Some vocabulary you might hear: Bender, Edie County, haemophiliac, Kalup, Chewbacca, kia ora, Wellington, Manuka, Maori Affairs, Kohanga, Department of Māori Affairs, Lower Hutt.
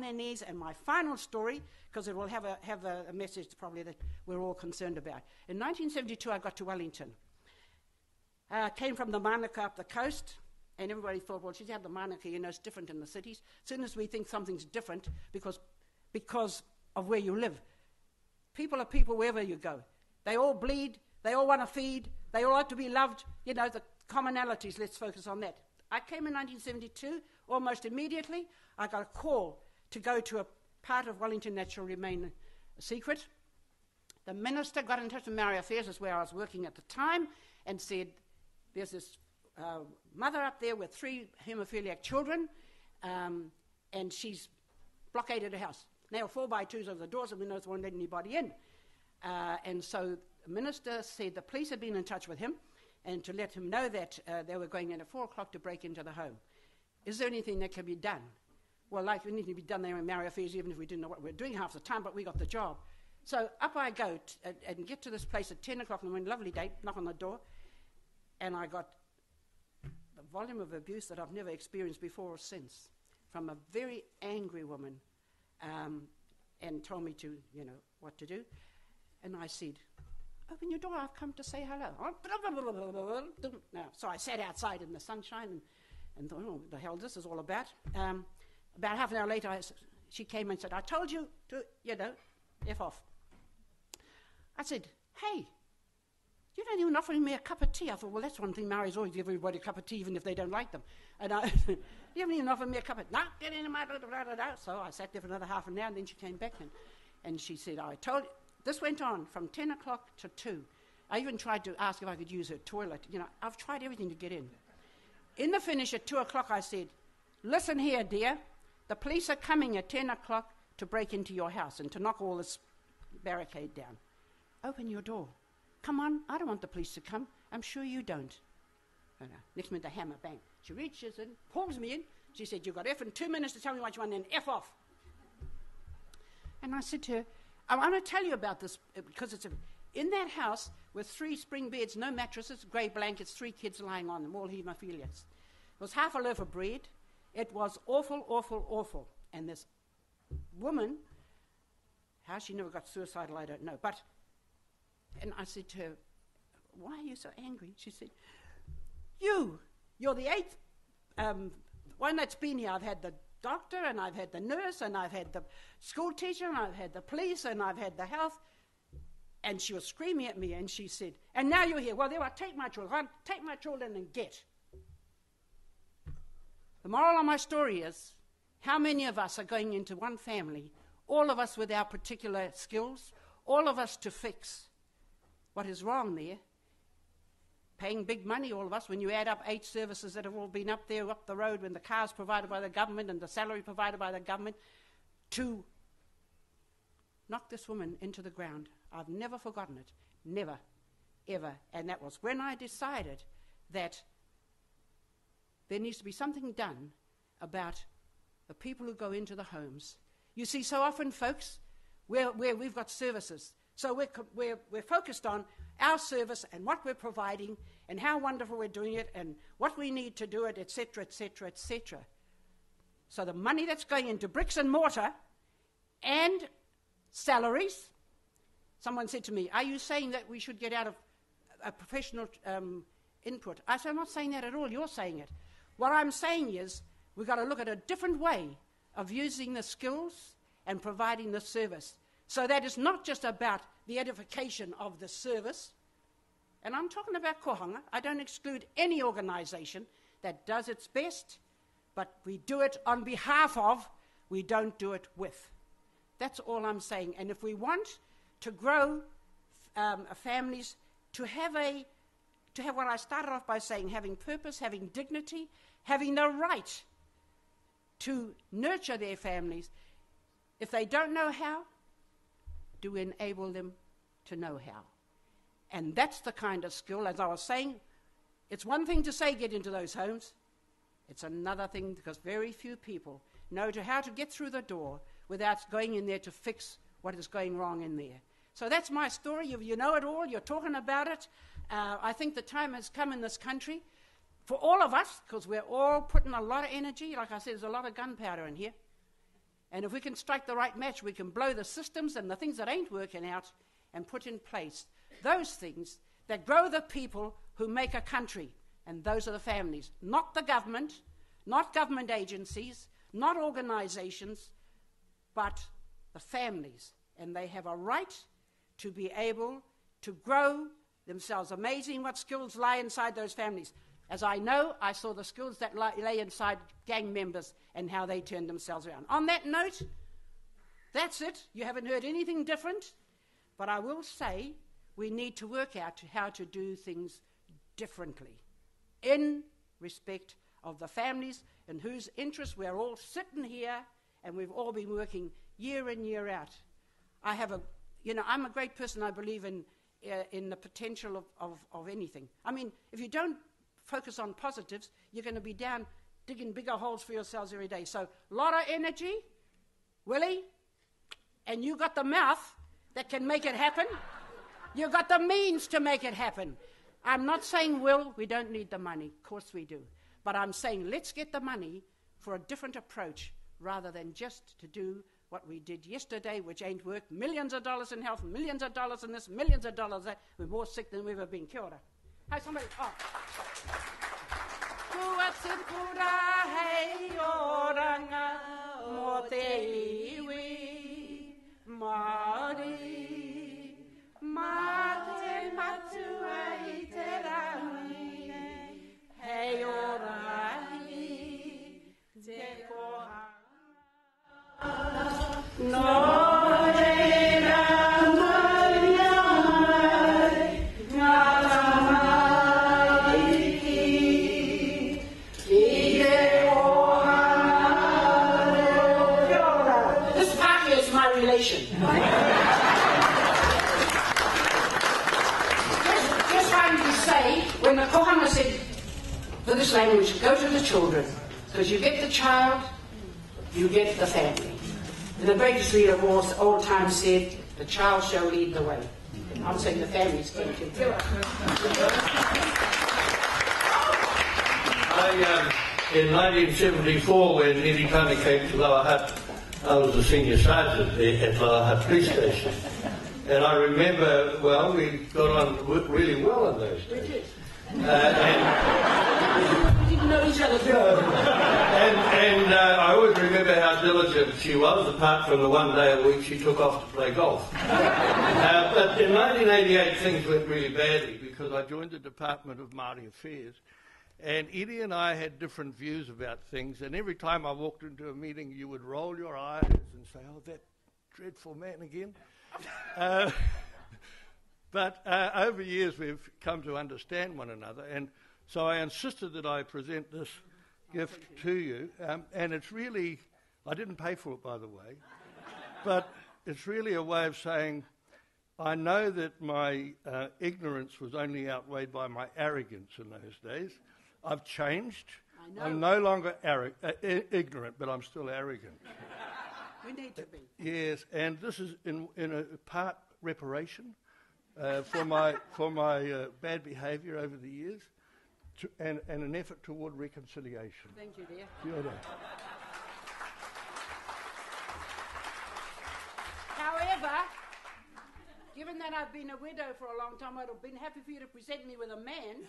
on their knees. And my final story, because it will have a message probably that we're all concerned about. In 1972, I got to Wellington. Came from the Manuka up the coast, and everybody thought, well, she's had the Manuka, you know, it's different in the cities. As soon as we think something's different because of where you live, people are people wherever you go. They all bleed, they all want to feed, they all like to be loved. You know, the commonalities, let's focus on that. I came in 1972, almost immediately, I got a call to go to a part of Wellington that shall remain a secret. The minister got in touch with Maori Affairs, is where I was working at the time, and said, there's this mother up there with 3 haemophiliac children, and she's blockaded her house. Now 4x2s over the doors, and we know they won't let anybody in. And so the minister said the police had been in touch with him, and to let him know that they were going in at 4 o'clock to break into the home. Is there anything that can be done? Well, like anything to be done there in Maori Affairs, even if we didn't know what we were doing half the time, but we got the job. So up I go and get to this place at 10 o'clock on a lovely day, knock on the door, and I got the volume of abuse that I've never experienced before or since from a very angry woman, and told me to, you know, what to do. And I said, open your door, I've come to say hello. No. So I sat outside in the sunshine and thought, oh, what the hell this is all about. About half an hour later, she came and said, I told you to, you know, F off. I said, hey, you don't even offer me a cup of tea. I thought, well, that's one thing, Maoris always give everybody a cup of tea, even if they don't like them. And I, you haven't even offered me a cup of tea. No, get in my, blah, blah, blah, blah. So I sat there for another half an hour, and then she came back, and she said, I told you. This went on from 10 o'clock to 2. I even tried to ask if I could use her toilet. You know, I've tried everything to get in. In the finish at 2 o'clock, I said, listen here, dear, the police are coming at 10 o'clock to break into your house and to knock all this barricade down. Open your door. Come on, I don't want the police to come. I'm sure you don't. Oh, no. Next minute, the hammer, bang. She reaches in, pulls me in. She said, you've got effing 2 minutes to tell me what you want, then F off. And I said to her, I want to tell you about this, because it's in that house with 3 spring beds, no mattresses, grey blankets, 3 kids lying on them, all haemophiliacs. It was half a loaf of bread. It was awful, awful, awful. And this woman, how she never got suicidal, I don't know, but... And I said to her, why are you so angry? She said, you're the 8th one that's been here. I've had the doctor, and I've had the nurse, and I've had the school teacher, and I've had the police, and I've had the health. And she was screaming at me, and she said, and now you're here. Well, there I take my children and get. The moral of my story is, how many of us are going into one family, all of us with our particular skills, all of us to fix what is wrong there, paying big money, all of us, when you add up 8 services that have all been up there, up the road, when the car's provided by the government and the salary provided by the government, to knock this woman into the ground. I've never forgotten it, never, ever. And that was when I decided that there needs to be something done about the people who go into the homes. You see, so often, folks, where we've got services, so we're focused on our service and what we're providing and how wonderful we're doing it and what we need to do it, et cetera, et cetera, et cetera. So the money that's going into bricks and mortar and salaries, someone said to me, are you saying that we should get out of a professional input? I said, I'm not saying that at all. You're saying it. What I'm saying is we've got to look at a different way of using the skills and providing the service. So that is not just about the edification of the service. And I'm talking about Kohanga. I don't exclude any organisation that does its best, but we do it on behalf of, we don't do it with. That's all I'm saying. And if we want to grow families, to have what I started off by saying, having purpose, having dignity, having the right to nurture their families, if they don't know how, to enable them to know how. And that's the kind of skill, as I was saying, it's one thing to say get into those homes, it's another thing because very few people know how to get through the door without going in there to fix what is going wrong in there. So that's my story, you know it all, you're talking about it. I think the time has come in this country for all of us, because we're all putting a lot of energy, like I said, there's a lot of gunpowder in here. And if we can strike the right match, we can blow the systems and the things that ain't working out and put in place those things that grow the people who make a country. And those are the families, not the government, not government agencies, not organizations, but the families. And they have a right to be able to grow themselves. Amazing what skills lie inside those families. As I know, I saw the skills that lay inside gang members and how they turned themselves around. On that note, that's it. You haven't heard anything different. But I will say we need to work out how to do things differently in respect of the families in whose interests we're all sitting here and we've all been working year in, year out. I have a, you know, I'm a great person. I believe in the potential of anything. I mean, if you don't focus on positives, you're going to be down digging bigger holes for yourselves every day. So a lot of energy, Willie, and you got the mouth that can make it happen. You got the means to make it happen. I'm not saying, Will, we don't need the money. Of course we do. But I'm saying let's get the money for a different approach rather than just to do what we did yesterday, which ain't worked. Millions of dollars in health, millions of dollars in this, millions of dollars in that. We're more sick than we've ever been. Kia ora. Hi, somebody. Oh. No. Just wanted to say, when the Kohanga said, for this language, go to the children, because you get the child, you get the family. And the greatest leader of all time said, the child shall lead the way. And I'm saying the family's going to do it. In 1974, when Edie County came to Lower Hutt, I was a senior sergeant at Lower Hutt police station. And I remember, well, we got on really well in those days. We did. And we didn't know each other. And I always remember how diligent she was, apart from the one day a week she took off to play golf. But in 1988, things went really badly because I joined the Department of Māori Affairs. And Edie and I had different views about things, and every time I walked into a meeting, you would roll your eyes and say, oh, that dreadful man again. But over years, we've come to understand one another, and so I insisted that I present this gift to you. And it's really, I didn't pay for it, by the way, but it's really a way of saying, I know that my ignorance was only outweighed by my arrogance in those days. I've changed. I'm no longer ignorant, but I'm still arrogant. We need to be. Yes, and this is in a part reparation for my bad behaviour over the years, and an effort toward reconciliation. Thank you, dear. Kia ora. However, given that I've been a widow for a long time, I'd have been happy for you to present me with a man.